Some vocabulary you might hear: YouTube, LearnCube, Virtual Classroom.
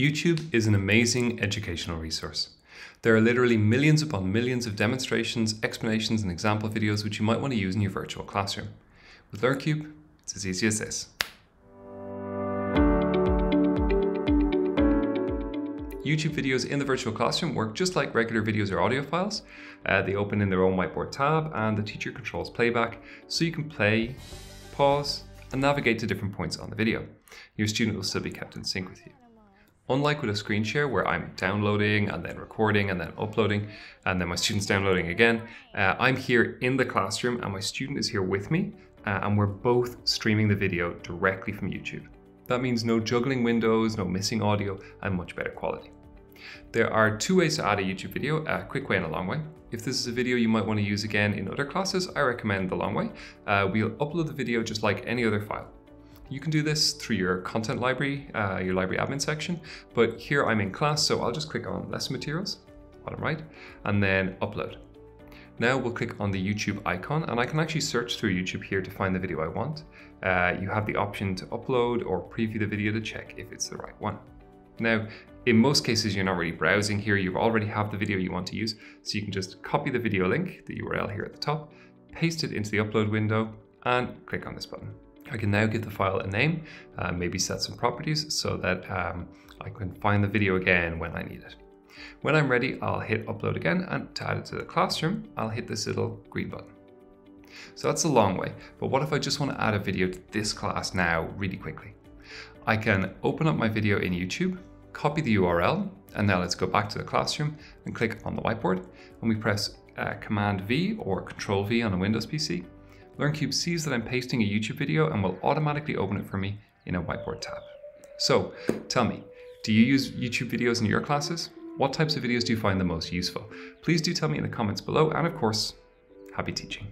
YouTube is an amazing educational resource. There are literally millions upon millions of demonstrations, explanations, and example videos which you might want to use in your virtual classroom. With LearnCube, it's as easy as this. YouTube videos in the virtual classroom work just like regular videos or audio files. They open in their own whiteboard tab and the teacher controls playback, so you can play, pause, and navigate to different points on the video. Your student will still be kept in sync with you. Unlike with a screen share where I'm downloading and then recording and then uploading and then my student's downloading again, I'm here in the classroom and my student is here with me and we're both streaming the video directly from YouTube. That means no juggling windows, no missing audio, and much better quality. There are two ways to add a YouTube video, a quick way and a long way. If this is a video you might want to use again in other classes, I recommend the long way. We'll upload the video just like any other file. You can do this through your content library, your library admin section, but here I'm in class, so I'll just click on lesson materials, bottom right, and then upload. Now we'll click on the YouTube icon and I can actually search through YouTube here to find the video I want. You have the option to upload or preview the video to check if it's the right one. Now, in most cases, you're not really browsing here. You already have the video you want to use. So you can just copy the video link, the URL here at the top, paste it into the upload window and click on this button. I can now give the file a name, maybe set some properties so that I can find the video again when I need it. When I'm ready, I'll hit upload again, and to add it to the classroom, I'll hit this little green button. So that's the long way, but what if I just want to add a video to this class now really quickly? I can open up my video in YouTube, copy the URL, and now let's go back to the classroom and click on the whiteboard, and we press Command V or Control V on a Windows PC. LearnCube sees that I'm pasting a YouTube video and will automatically open it for me in a whiteboard tab. So tell me, do you use YouTube videos in your classes? What types of videos do you find the most useful? Please do tell me in the comments below, and of course, happy teaching.